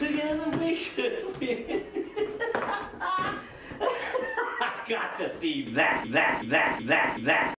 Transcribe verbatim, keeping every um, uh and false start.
Together we should win. I got to see that, that, that, that, that.